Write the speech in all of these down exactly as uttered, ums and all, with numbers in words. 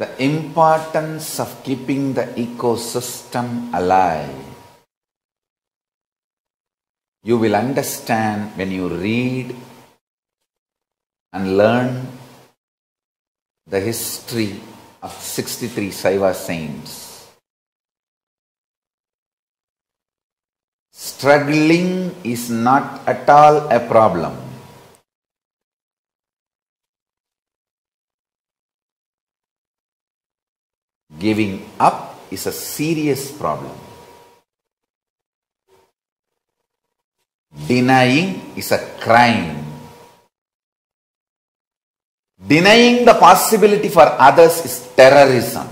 the importance of keeping the ecosystem alive. You will understand when you read and learn the history of sixty-three Saiva saints. Struggling is not at all a problem. Giving up is a serious problem. Denying is a crime. Denying the possibility for others is terrorism.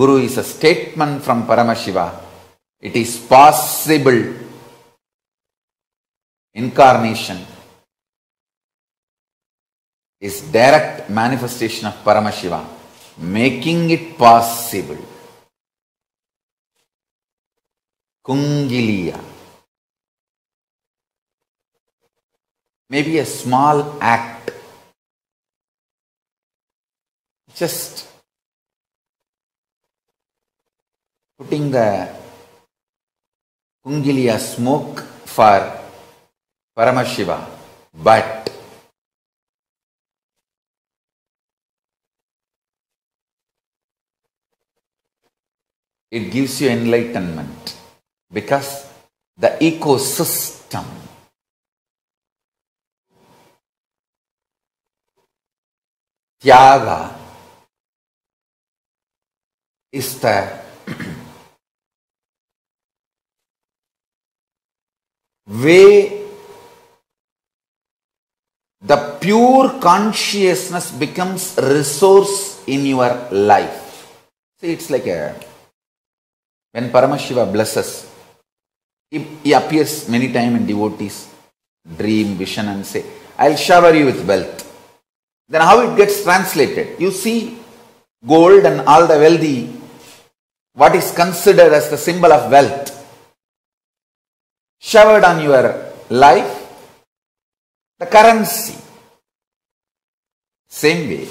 Guru is a statement from Paramashiva. It is possible incarnation is direct manifestation of Paramashiva, making it possible. Kundalini may be a small act, just putting the Kundalini smoke for Paramashiva, but it gives you enlightenment. Because the ecosystem Tyaga is the way the pure consciousness becomes resource in your life. See, it's like a, when Paramashiva blesses, he appears many times in devotees' dream, vision and say, I'll shower you with wealth. Then how it gets translated? You see gold and all the wealthy, what is considered as the symbol of wealth, showered on your life, the currency. Same way,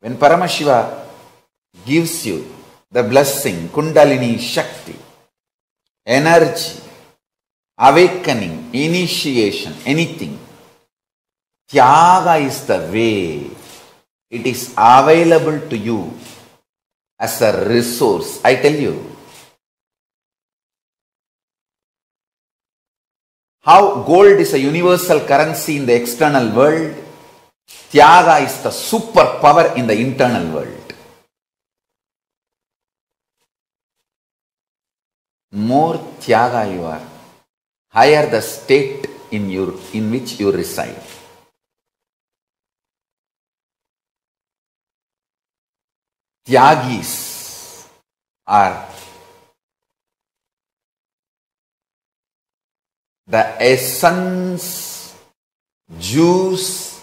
when Paramashiva gives you the blessing, Kundalini Shakti, energy, awakening, initiation, anything. Tyaga is the way. It is available to you as a resource. I tell you, how gold is a universal currency in the external world, Tyaga is the superpower in the internal world. More Tyaga you are, higher the state in, your, in which you reside. Tyagis are the essence, juice,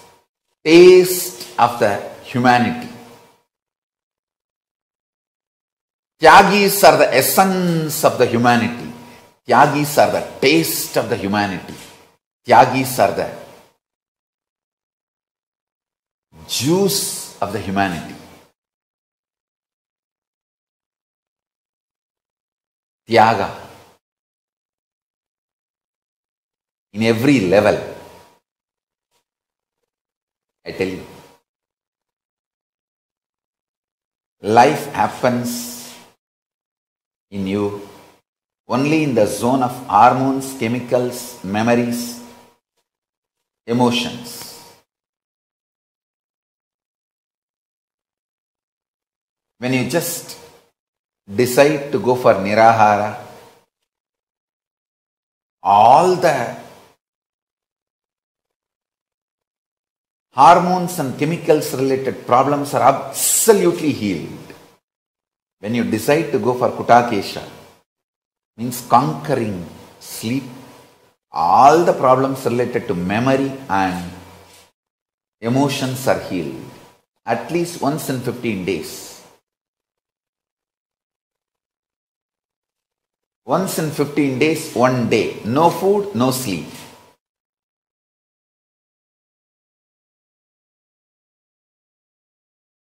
taste of the humanity. Tyagis are the essence of the humanity. Tyagis are the taste of the humanity. Tyagis are the juice of the humanity. Tyaga in every level. I tell you, life happens in you only in the zone of hormones, chemicals, memories, emotions. When you just decide to go for nirahara, all the hormones and chemicals related problems are absolutely healed. When you decide to go for kutakesha, means conquering sleep, all the problems related to memory and emotions are healed at least once in fifteen days. Once in fifteen days, one day, no food, no sleep.